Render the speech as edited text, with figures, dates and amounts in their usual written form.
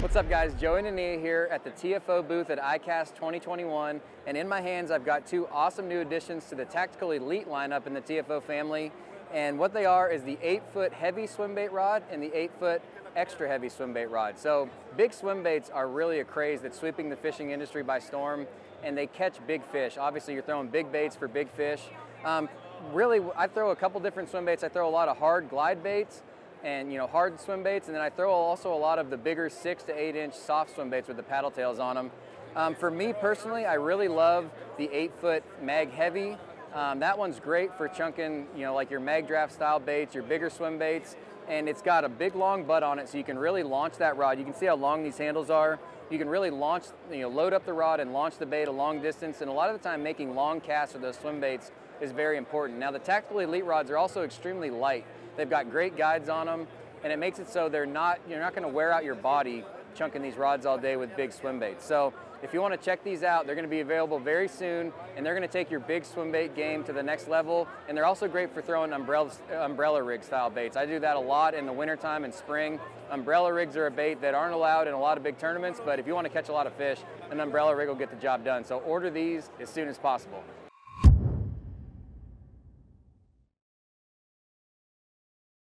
What's up guys, Joey Nania here at the TFO booth at ICAST 2021, and in my hands I've got two awesome new additions to the Tactical Elite lineup in the TFO family. And what they are is the 8-foot heavy swimbait rod and the 8-foot extra heavy swimbait rod. So big swimbaits are really a craze that's sweeping the fishing industry by storm, and they catch big fish. Obviously you're throwing big baits for big fish. Really, I throw a couple different swimbaits. I throw a lot of hard glide baits, and hard swim baits, and then I throw also a lot of the bigger 6- to 8-inch soft swim baits with the paddle tails on them. For me personally, I really love the 8-foot mag heavy. That one's great for chunking, like your mag draft style baits, your bigger swim baits, and it's got a big long butt on it, so you can really launch that rod. You can see how long these handles are. You can really launch, load up the rod and launch the bait a long distance, and a lot of the time making long casts with those swim baits is very important. Now the Tactical Elite rods are also extremely light. They've got great guides on them, and it makes it so you're not gonna wear out your body chunking these rods all day with big swim baits. So if you wanna check these out, they're gonna be available very soon, and they're gonna take your big swim bait game to the next level, and they're also great for throwing umbrella rig style baits. I do that a lot in the wintertime and spring. Umbrella rigs are a bait that aren't allowed in a lot of big tournaments, but if you wanna catch a lot of fish, an umbrella rig will get the job done. So order these as soon as possible.